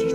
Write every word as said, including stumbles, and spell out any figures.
So